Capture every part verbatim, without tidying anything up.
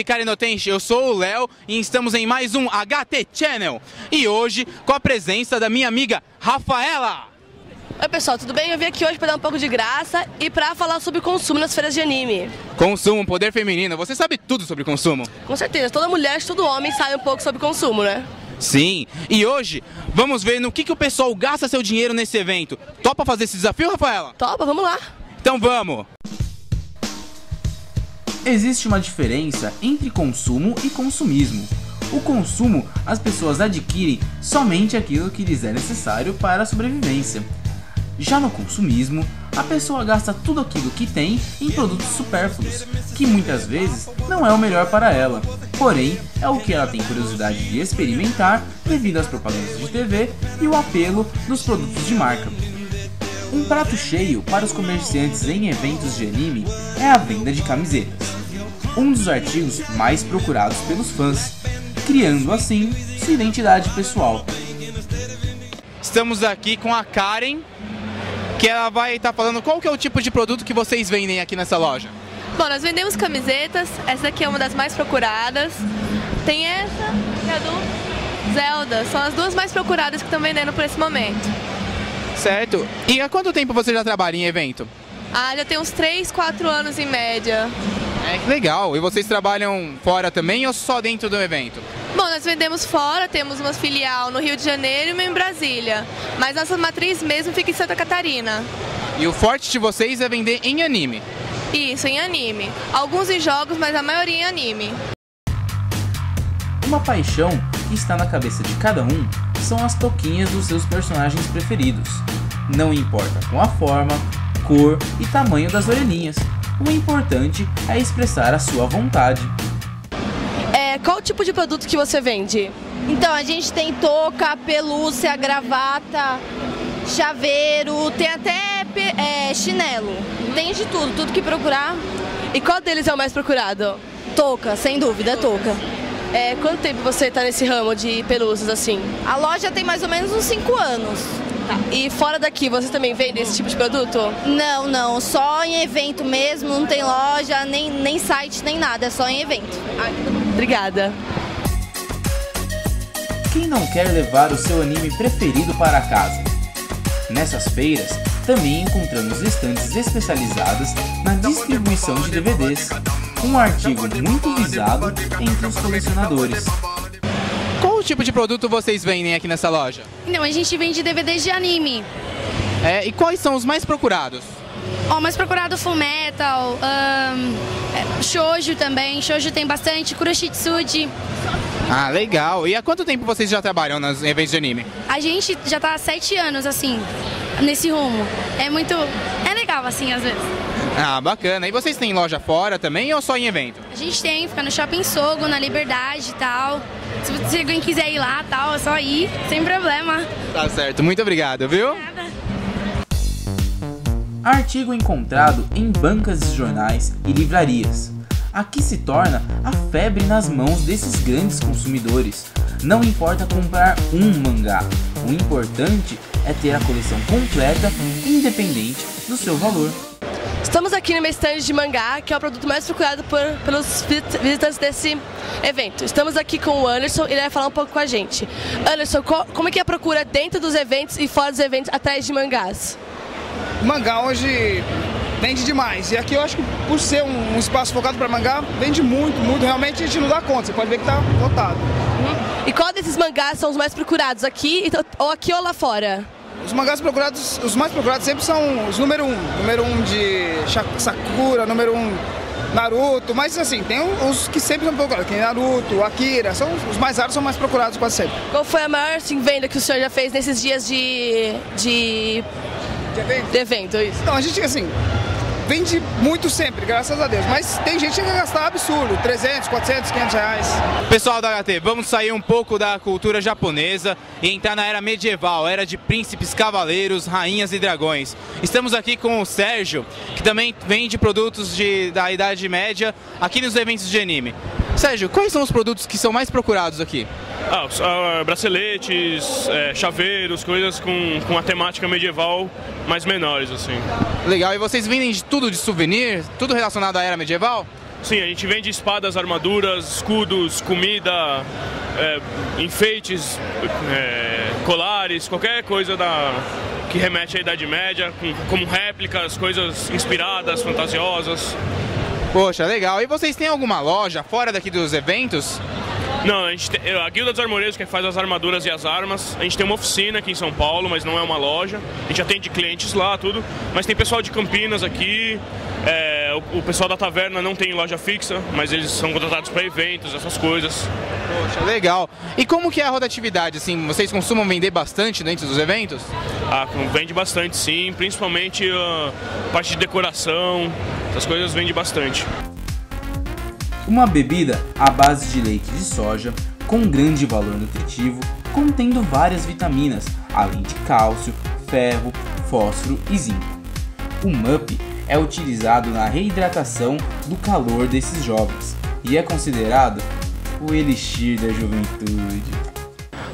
Hikari no Tenshi, eu sou o Léo e estamos em mais um H T Channel. E hoje com a presença da minha amiga Rafaela. Oi pessoal, tudo bem? Eu vim aqui hoje para dar um pouco de graça e para falar sobre consumo nas feiras de anime. Consumo, poder feminino, você sabe tudo sobre consumo? Com certeza, toda mulher, todo homem sabe um pouco sobre consumo, né? Sim, e hoje vamos ver no que, que o pessoal gasta seu dinheiro nesse evento. Topa fazer esse desafio, Rafaela? Topa, vamos lá. Então vamos! Existe uma diferença entre consumo e consumismo. O consumo, as pessoas adquirem somente aquilo que lhes é necessário para a sobrevivência. Já no consumismo, a pessoa gasta tudo aquilo que tem em produtos supérfluos, que muitas vezes não é o melhor para ela, porém é o que ela tem curiosidade de experimentar devido às propagandas de T V e o apelo dos produtos de marca. Um prato cheio para os comerciantes em eventos de anime é a venda de camisetas, um dos artigos mais procurados pelos fãs, criando assim sua identidade pessoal. Estamos aqui com a Karen, que ela vai estar falando qual que é o tipo de produto que vocês vendem aqui nessa loja. Bom, nós vendemos camisetas, essa daqui é uma das mais procuradas, tem essa e a do Zelda, são as duas mais procuradas que estão vendendo por esse momento. Certo. E há quanto tempo você já trabalha em evento? Ah, já tem uns três, quatro anos em média. É, que legal. E vocês trabalham fora também ou só dentro do evento? Bom, nós vendemos fora, temos uma filial no Rio de Janeiro e uma em Brasília, mas nossa matriz mesmo fica em Santa Catarina. E o forte de vocês é vender em anime? Isso, em anime. Alguns em jogos, mas a maioria em anime. Uma paixão que está na cabeça de cada um são as touquinhas dos seus personagens preferidos. Não importa com a forma, cor e tamanho das orelhinhas. O importante é expressar a sua vontade. É, qual tipo de produto que você vende? Então, a gente tem touca, pelúcia, gravata, chaveiro, tem até é, chinelo. Tem de tudo, tudo que procurar. E qual deles é o mais procurado? Touca, sem dúvida, é touca. É, quanto tempo você está nesse ramo de pelúcias assim? A loja tem mais ou menos uns cinco anos. Tá. E fora daqui, você também vende esse tipo de produto? Não, não. Só em evento mesmo, não tem loja, nem, nem site, nem nada. É só em evento. Ai, obrigada. Quem não quer levar o seu anime preferido para casa? Nessas feiras, também encontramos estantes especializadas na distribuição de D V Ds. Um artigo muito visado entre os colecionadores. Qual tipo de produto vocês vendem aqui nessa loja? Não, a gente vende D V Ds de anime. É, e quais são os mais procurados? O oh, mais procurado Full Metal, um, Shoujo também, Shoujo tem bastante, kuroshitsuji. Ah, legal. E há quanto tempo vocês já trabalham nos eventos de anime? A gente já tá há sete anos, assim, nesse rumo. É muito... é legal, assim, às vezes. Ah, bacana. E vocês têm loja fora também ou só em evento? A gente tem, fica no Shopping Sogo, na Liberdade e tal. Se você quiser ir lá, tal, é só ir, sem problema. Tá certo, muito obrigado, viu? Obrigada. Artigo encontrado em bancas de jornais e livrarias. Aqui se torna a febre nas mãos desses grandes consumidores. Não importa comprar um mangá, o importante é ter a coleção completa, independente do seu valor. Estamos aqui numa estande de mangá, que é o produto mais procurado por, pelos visitantes desse evento. Estamos aqui com o Anderson e ele vai falar um pouco com a gente. Anderson, qual, como é que é a procura dentro dos eventos e fora dos eventos atrás de mangás? Mangá hoje vende demais. E aqui eu acho que por ser um, um espaço focado para mangá, vende muito, muito. Realmente a gente não dá conta, você pode ver que está lotado. Uhum. E qual desses mangás são os mais procurados aqui, ou aqui ou lá fora? Os mangás procurados, os mais procurados sempre são os número um, número um de Sakura, número um Naruto, mas assim, tem os que sempre são procurados, tem Naruto, Akira, são os mais raros, são mais procurados quase sempre. Qual foi a maior assim, venda que o senhor já fez nesses dias de... de... de evento? De evento, isso. Então, a gente assim, vende muito sempre, graças a Deus, mas tem gente que gasta absurdo, trezentos, quatrocentos, quinhentos reais. Pessoal da H T, vamos sair um pouco da cultura japonesa e entrar na era medieval, era de príncipes, cavaleiros, rainhas e dragões. Estamos aqui com o Sérgio, que também vende produtos de, da Idade Média aqui nos eventos de anime. Sérgio, quais são os produtos que são mais procurados aqui? Ah, braceletes, é, chaveiros, coisas com, com a temática medieval mais menores, assim. Legal, e vocês vendem de tudo de souvenir? Tudo relacionado à era medieval? Sim, a gente vende espadas, armaduras, escudos, comida, é, enfeites, é, colares, qualquer coisa da, que remete à Idade Média, com, como réplicas, coisas inspiradas, fantasiosas. Poxa, legal. E vocês têm alguma loja fora daqui dos eventos? Não, a, gente tem, a Guilda dos Armoreiros, que faz as armaduras e as armas, a gente tem uma oficina aqui em São Paulo, mas não é uma loja. A gente atende clientes lá, tudo, mas tem pessoal de Campinas aqui, é, o, o pessoal da taverna não tem loja fixa, mas eles são contratados para eventos, essas coisas. Poxa, legal. E como que é a rotatividade, assim, vocês costumam vender bastante dentro dos eventos? Ah, vende bastante sim, principalmente a parte de decoração, essas coisas vende bastante. Uma bebida à base de leite de soja, com grande valor nutritivo, contendo várias vitaminas, além de cálcio, ferro, fósforo e zinco. O M U P é utilizado na reidratação do calor desses jovens e é considerado o elixir da juventude.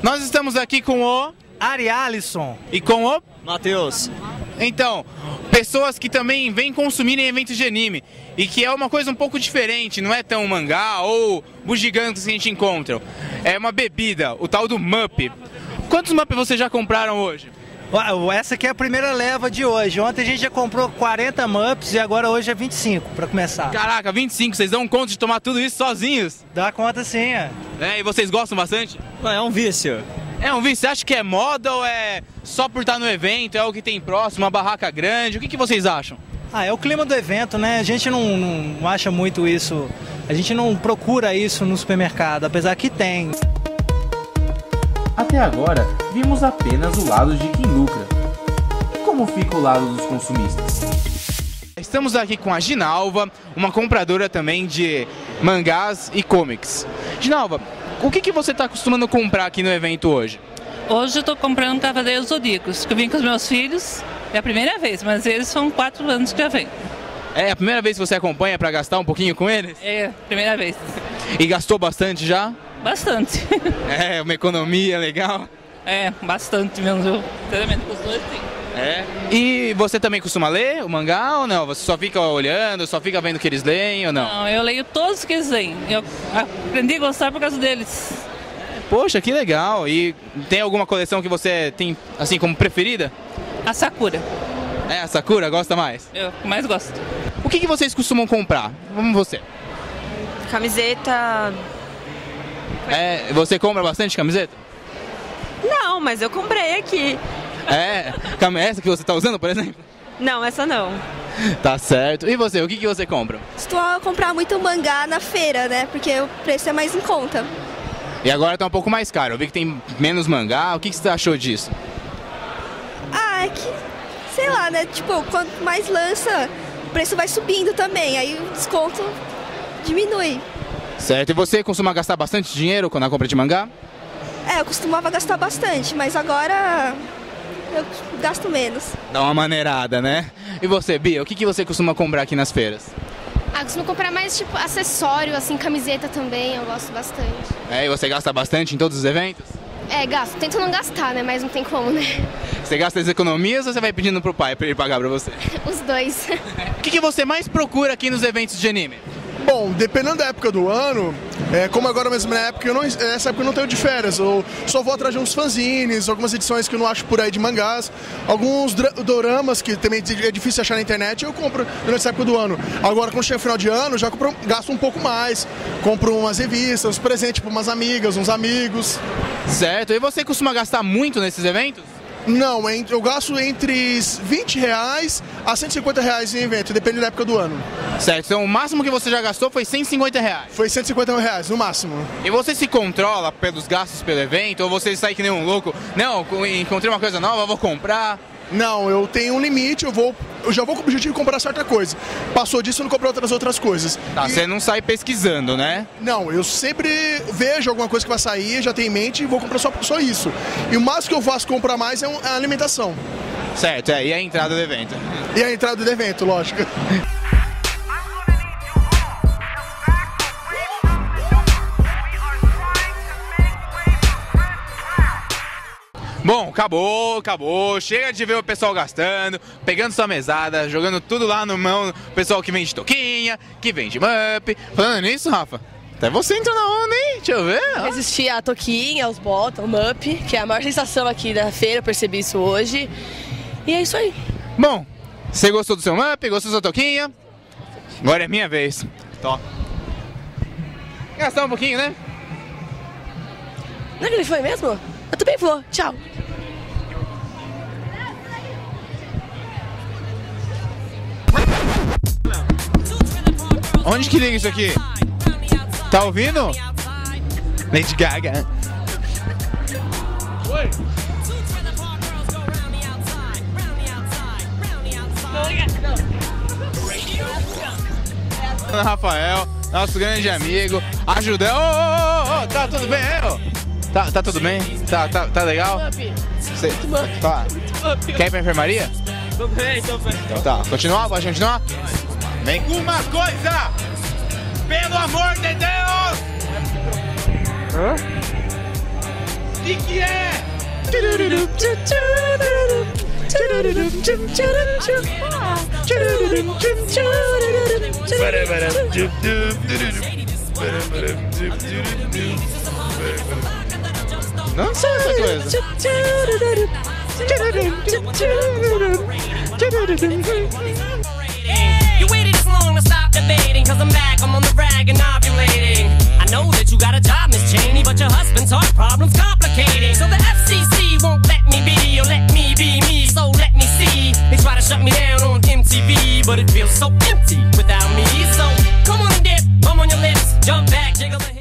Nós estamos aqui com o Ari Alisson e com o Matheus. Então, pessoas que também vêm consumir em eventos de anime e que é uma coisa um pouco diferente, não é tão mangá ou bugigangas que a gente encontra. É uma bebida, o tal do M U P. Quantos M U P vocês já compraram hoje? Uau, essa aqui é a primeira leva de hoje. Ontem a gente já comprou quarenta M U Ps e agora hoje é vinte e cinco para começar. Caraca, vinte e cinco, vocês dão conta de tomar tudo isso sozinhos? Dá conta sim, é. É, e vocês gostam bastante? É um vício. É um vício, você acha que é moda ou é só por estar no evento, é o que tem próximo, uma barraca grande, o que, que vocês acham? Ah, é o clima do evento, né? A gente não, não acha muito isso, a gente não procura isso no supermercado, apesar que tem. Até agora, vimos apenas o lado de quem lucra. E como fica o lado dos consumistas? Estamos aqui com a Ginalva, uma compradora também de mangás e comics. Ginalva, o que, que você está acostumando comprar aqui no evento hoje? Hoje eu estou comprando Cavaleiros Zodíacos, que eu vim com os meus filhos, é a primeira vez, mas eles são quatro anos que já vêm. É a primeira vez que você acompanha para gastar um pouquinho com eles? É, primeira vez. E gastou bastante já? Bastante. É, uma economia legal? É, bastante mesmo, eu sinceramente com os dois sim. É. E você também costuma ler o mangá ou não? Você só fica olhando, só fica vendo o que eles leem ou não? Não, eu leio todos que eles leem. Eu aprendi a gostar por causa deles. Poxa, que legal! E tem alguma coleção que você tem, assim, como preferida? A Sakura. É, a Sakura? Gosta mais? Eu mais gosto. O que, que vocês costumam comprar? Vamos você. Camiseta... É, você compra bastante camiseta? Não, mas eu comprei aqui. É, essa que você está usando, por exemplo? Não, essa não. Tá certo. E você, o que, que você compra? Estou a comprar muito mangá na feira, né? Porque o preço é mais em conta. E agora tá um pouco mais caro. Eu vi que tem menos mangá. O que, que você achou disso? Ah, é que... Sei lá, né? Tipo, quanto mais lança, o preço vai subindo também. Aí o desconto diminui. Certo. E você costuma gastar bastante dinheiro quando compra de mangá? É, eu costumava gastar bastante, mas agora... Eu gasto menos. Dá uma maneirada, né? E você, Bia, o que, que você costuma comprar aqui nas feiras? Ah, eu costumo comprar mais, tipo, acessório, assim, camiseta também, eu gosto bastante. É, e você gasta bastante em todos os eventos? É, gasto. Tento não gastar, né? Mas não tem como, né? Você gasta as economias ou você vai pedindo pro pai pra ele pagar pra você? Os dois. O que, que você mais procura aqui nos eventos de anime? Bom, dependendo da época do ano, é, como agora mesmo na época, eu não, essa época eu não tenho de férias, eu só vou atrás de uns fanzines, algumas edições que eu não acho por aí de mangás, alguns doramas que também é difícil achar na internet, eu compro durante essa época do ano. Agora, quando chega o final de ano, já compro, gasto um pouco mais, compro umas revistas, uns presentes para umas amigas, uns amigos. Certo, e você costuma gastar muito nesses eventos? Não, eu gasto entre vinte reais a cento e cinquenta reais em evento, depende da época do ano. Certo, então o máximo que você já gastou foi cento e cinquenta reais? Foi cento e cinquenta reais, no máximo. E você se controla pelos gastos pelo evento, ou você sai que nem um louco, não, encontrei uma coisa nova, vou comprar? Não, eu tenho um limite, eu vou... Eu já vou com o objetivo de comprar certa coisa. Passou disso, eu não compro outras outras coisas. Tá, e... você não sai pesquisando, né? Não, eu sempre vejo alguma coisa que vai sair, já tenho em mente e vou comprar só, só isso. E o máximo que eu faço comprar mais é a alimentação. Certo, é, e a entrada do evento. E a entrada do evento, lógico. Bom, acabou, acabou, chega de ver o pessoal gastando, pegando sua mesada, jogando tudo lá no mão, o pessoal que vende toquinha, que vende M U P. Falando nisso, Rafa, até você entrou na onda, hein? Deixa eu ver. Ó. Existia a toquinha, os botas, o M U P, que é a maior sensação aqui da feira, eu percebi isso hoje. E é isso aí. Bom, você gostou do seu M U P, gostou da sua toquinha? Agora é minha vez. Top. Gastar um pouquinho, né? Não é que ele foi mesmo? Eu também vou. Tchau. Onde que liga isso aqui? Tá ouvindo? Lady Gaga. Oi. Rafael, nosso grande amigo, ajudando. Oh, oh, oh, tá tudo bem, eu? Tá, tá tudo bem? Tá, tá, tá legal? Cê, tá. Quer ir pra enfermaria? Tudo bem, então. Tá, continuar? Pode continuar? Vem com uma coisa! Pelo amor de Deus! Hã? O que que é? Não sei essa coisa. You waited this long to stop debating, cause I'm back, I'm on the rag and ovulating. I know that you got a job, Miss Cheney, but your husband's heart problem's complicating. So the F C C won't let me be, or let me be me, so let me see. They try to shut me down on M T V, but it feels so empty without me. So come on and dip, bum on your lips, jump back, jiggle it.